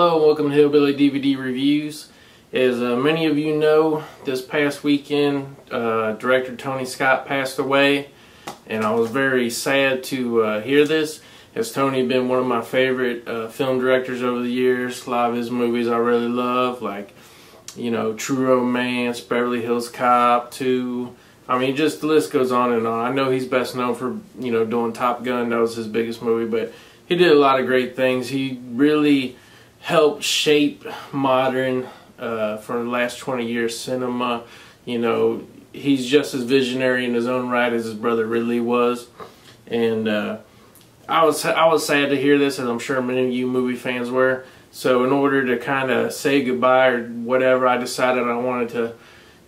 Hello and welcome to Hillbilly DVD Reviews. As many of you know, this past weekend director Tony Scott passed away, and I was very sad to hear this, as Tony had been one of my favorite film directors over the years. A lot of his movies I really love, like, you know, True Romance, Beverly Hills Cop 2. I mean, just the list goes on and on. I know he's best known for, you know, doing Top Gun. That was his biggest movie, but he did a lot of great things. He really helped shape modern, for the last 20 years, cinema. You know, he's just as visionary in his own right as his brother Ridley was. And I was sad to hear this, as I'm sure many of you movie fans were. So in order to kind of say goodbye or whatever, I decided I wanted to,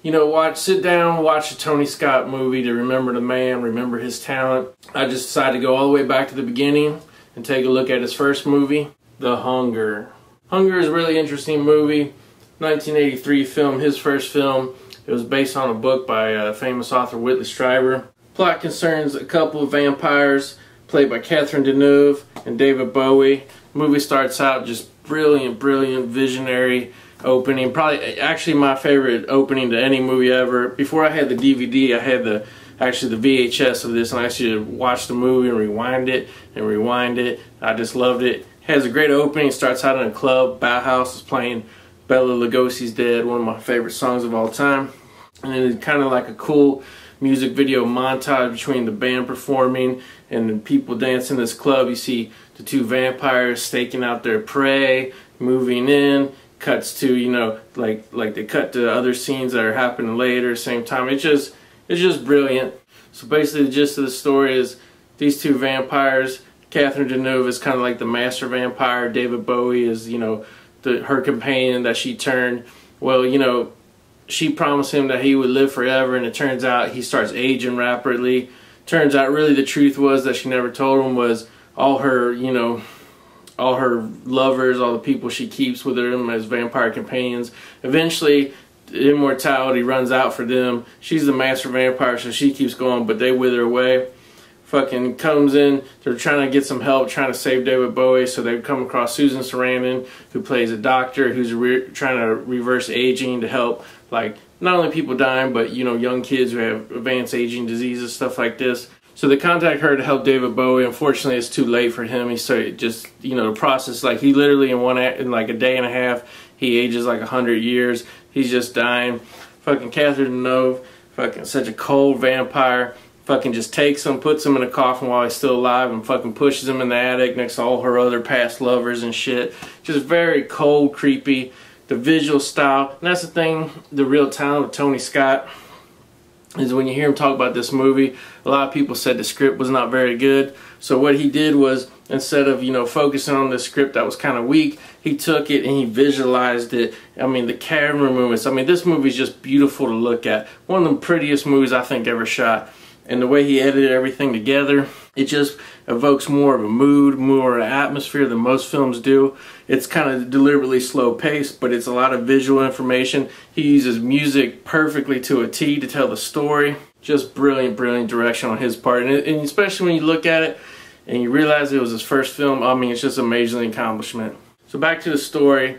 you know, sit down, watch a Tony Scott movie to remember the man, remember his talent. I just decided to go all the way back to the beginning and take a look at his first movie, The Hunger. Hunger is a really interesting movie, 1983 film, his first film. It was based on a book by famous author Whitley Strieber. Plot concerns a couple of vampires played by Catherine Deneuve and David Bowie. The movie starts out just brilliant, brilliant, visionary opening. Probably actually my favorite opening to any movie ever. Before I had the DVD, I had actually the VHS of this, and I actually watched the movie and rewind it and rewind it. I just loved it. Has a great opening. Starts out in a club. Bauhaus is playing Bella Lugosi's Dead, one of my favorite songs of all time. And then it's kind of like a cool music video montage between the band performing and the people dancing in this club. You see the two vampires staking out their prey, moving in. Cuts to, you know, like they cut to other scenes that are happening later, same time. It's just brilliant. So basically the gist of the story is these two vampires. Catherine Deneuve is kind of like the master vampire. David Bowie is, you know, her companion that she turned. Well, you know, she promised him that he would live forever, and it turns out he starts aging rapidly. Turns out really the truth was that she never told him was all her, you know, all her lovers, all the people she keeps with her as vampire companions. Eventually, immortality runs out for them. She's the master vampire, so she keeps going, but they wither away. Fucking comes in, they're trying to get some help, trying to save David Bowie, so they come across Susan Sarandon, who plays a doctor who's trying to reverse aging to help, like, not only people dying, but, you know, young kids who have advanced aging diseases, stuff like this. So they contact her to help David Bowie. Unfortunately, it's too late for him. He started just, you know, the process, like, he literally in like a day and a half, he ages like 100 years. He's just dying. Fucking Catherine Deneuve, fucking such a cold vampire, fucking just takes him, puts him in a coffin while he's still alive, and fucking pushes him in the attic next to all her other past lovers and shit. Just very cold, creepy. The visual style, and that's the thing, the real talent of Tony Scott is when you hear him talk about this movie, a lot of people said the script was not very good. So what he did was, instead of, you know, focusing on the script that was kind of weak, he took it and he visualized it. I mean, the camera movements, I mean, this movie is just beautiful to look at. One of the prettiest movies I think ever shot. And the way he edited everything together, it just evokes more of a mood, more of an atmosphere than most films do. It's kind of deliberately slow paced, but it's a lot of visual information. He uses music perfectly to a T to tell the story. Just brilliant, brilliant direction on his part. And especially when you look at it and you realize it was his first film, I mean, it's just an amazing accomplishment. So back to the story.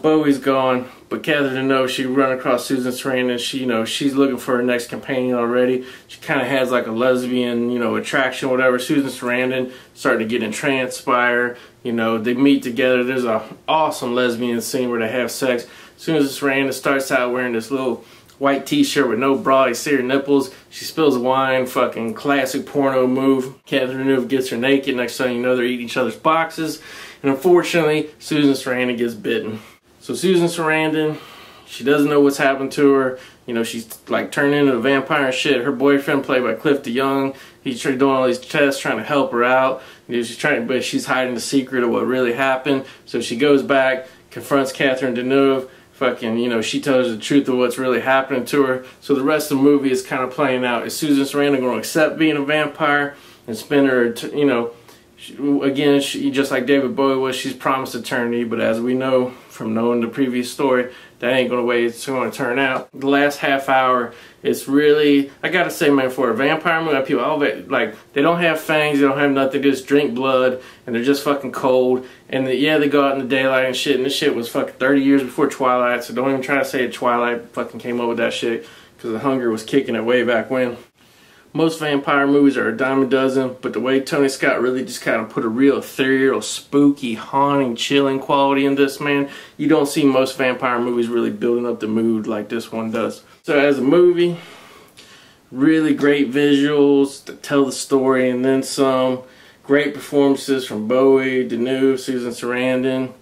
Bowie's gone, but Catherine Deneuve, she run across Susan Sarandon. She, you know, she's looking for her next companion already. She kind of has like a lesbian, you know, attraction, whatever. Susan Sarandon starting to get entranced by her. You know, they meet together. There's an awesome lesbian scene where they have sex. Susan Sarandon starts out wearing this little white t-shirt with no bra. You see her nipples. She spills wine. Fucking classic porno move. Catherine Deneuve gets her naked. Next thing you know, they're eating each other's boxes. And unfortunately, Susan Sarandon gets bitten. So Susan Sarandon, she doesn't know what's happened to her. You know, she's like turned into a vampire and shit. Her boyfriend, played by Cliff DeYoung, he's doing all these tests trying to help her out. You know, she's trying, but she's hiding the secret of what really happened. So she goes back, confronts Catherine Deneuve. Fucking, you know, she tells the truth of what's really happening to her. So the rest of the movie is kind of playing out. Is Susan Sarandon going to accept being a vampire and spend her, you know, She, just like David Bowie was, she's promised eternity, but as we know from knowing the previous story, that ain't gonna way it's gonna turn out. The last half hour, it's really, I gotta say, man, for a vampire movie, people, all that, like, they don't have fangs, they don't have nothing, they just drink blood, and they're just fucking cold, and yeah, they go out in the daylight and shit, and this shit was fucking 30 years before Twilight, so don't even try to say that Twilight fucking came up with that shit, because The Hunger was kicking it way back when. Most vampire movies are a dime a dozen, but the way Tony Scott really just kind of put a real ethereal, spooky, haunting, chilling quality in this, man, you don't see most vampire movies really building up the mood like this one does. So as a movie, really great visuals to tell the story and then some. Great performances from Bowie, Deneuve, Susan Sarandon,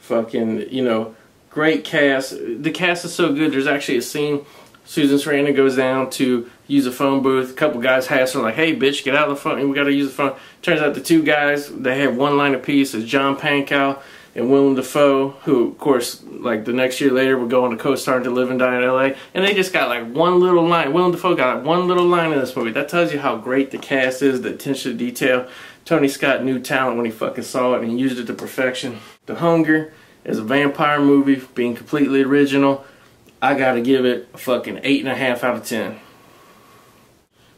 fucking, you know, great cast. The cast is so good, there's actually a scene Susan Sarandon goes down to use a phone booth. A couple guys hassle her like, "Hey, bitch, get out of the phone. We gotta use the phone." Turns out the two guys they have one line apiece is John Pankow and Willem Dafoe, who, of course, like the next year later, would go on to co-star to Live and Die in L.A. And they just got like one little line. Willem Dafoe got like, one little line in this movie. That tells you how great the cast is, the attention to detail. Tony Scott knew talent when he fucking saw it and he used it to perfection. The Hunger is a vampire movie, being completely original. I gotta give it a fucking 8.5 out of 10.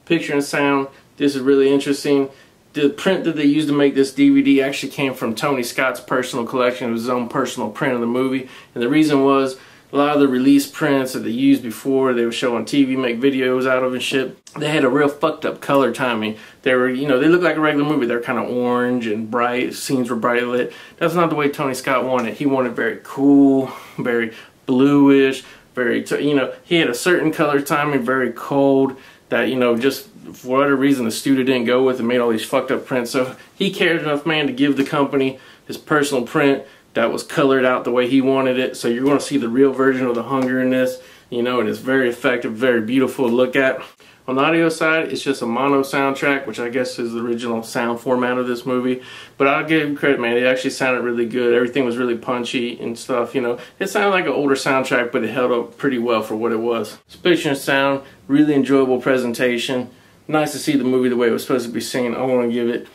Picture and sound, this is really interesting. The print that they used to make this DVD actually came from Tony Scott's personal collection of his own personal print of the movie. And the reason was a lot of the release prints that they used before they were showing TV, make videos out of and shit, they had a real fucked up color timing. They were, you know, they looked like a regular movie. They're kind of orange and bright, scenes were bright lit. That's not the way Tony Scott wanted. He wanted very cool, very bluish, very, you know, he had a certain color timing, very cold, that, you know, just for whatever reason the studio didn't go with and made all these fucked up prints. So he cared enough, man, to give the company his personal print that was colored out the way he wanted it. So you're going to see the real version of The Hunger in this, you know, and it's very effective, very beautiful to look at. On the audio side, it's just a mono soundtrack, which I guess is the original sound format of this movie. But I'll give him credit, man. It actually sounded really good. Everything was really punchy and stuff, you know. It sounded like an older soundtrack, but it held up pretty well for what it was. Picture and sound, really enjoyable presentation. Nice to see the movie the way it was supposed to be seen. I want to give it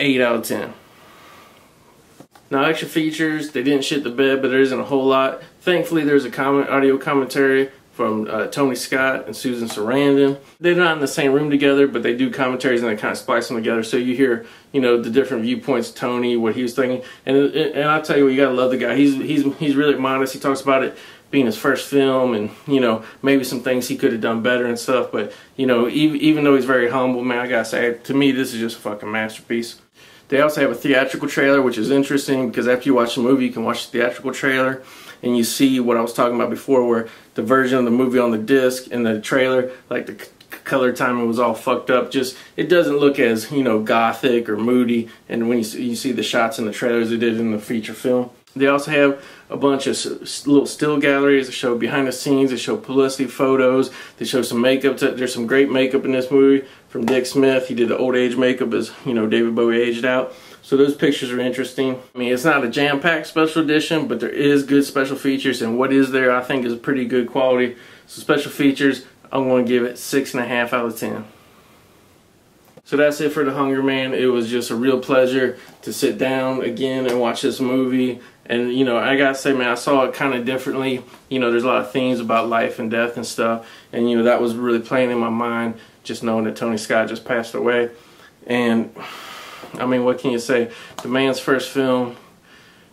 8 out of 10. Now, extra features, they didn't shit the bed, but there isn't a whole lot. Thankfully, there's a audio commentary from Tony Scott and Susan Sarandon. They're not in the same room together, but they do commentaries and they kind of splice them together, so you hear, you know, the different viewpoints, Tony, what he was thinking. And I'll tell you what, you gotta love the guy. He's really modest. He talks about it being his first film and, you know, maybe some things he could have done better and stuff, but, you know, even though he's very humble, man, I gotta say, to me, this is just a fucking masterpiece. They also have a theatrical trailer, which is interesting because after you watch the movie, you can watch the theatrical trailer and you see what I was talking about before, where the version of the movie on the disc and the trailer, like the color timing was all fucked up. Just, it doesn't look as, you know, gothic or moody. And when you see the shots in the trailers they did in the feature film. They also have a bunch of little still galleries that show behind the scenes, they show publicity photos, they show some makeup. There's some great makeup in this movie from Dick Smith. He did the old age makeup as, you know, David Bowie aged out. So those pictures are interesting. I mean, it's not a jam-packed special edition, but there is good special features, and what is there I think is pretty good quality. So special features, I'm going to give it 6.5 out of 10. So that's it for The Hunger, man. It was just a real pleasure to sit down again and watch this movie. And, you know, I gotta say, man, I saw it kind of differently. You know, there's a lot of themes about life and death and stuff. And, you know, that was really playing in my mind, just knowing that Tony Scott just passed away. And, I mean, what can you say? The man's first film,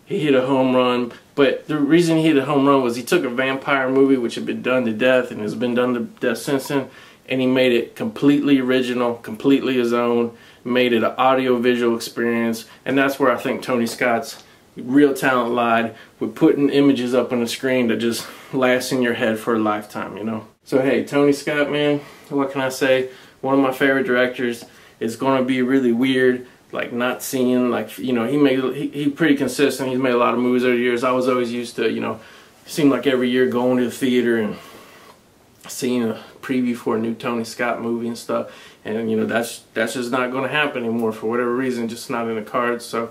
he hit a home run. But the reason he hit a home run was he took a vampire movie, which had been done to death and has been done to death since then, and he made it completely original, completely his own, made it an audio-visual experience. And that's where I think Tony Scott's real talent lied, with putting images up on the screen that just lasts in your head for a lifetime, you know? So hey, Tony Scott, man, what can I say? One of my favorite directors. It's gonna be really weird, like not seeing, like, you know, he's pretty consistent. He's made a lot of movies over the years. I was always used to, you know, it seemed like every year going to the theater and seeing a preview for a new Tony Scott movie and stuff. And, you know, that's just not gonna happen anymore for whatever reason, just not in the cards. So,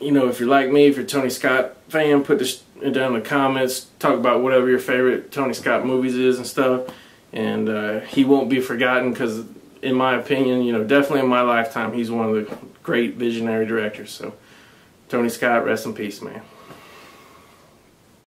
you know, if you're like me, if you're a Tony Scott fan, put this down in the comments. Talk about whatever your favorite Tony Scott movies is and stuff. And he won't be forgotten, because in my opinion, you know, definitely in my lifetime, he's one of the great visionary directors. So Tony Scott, rest in peace, man.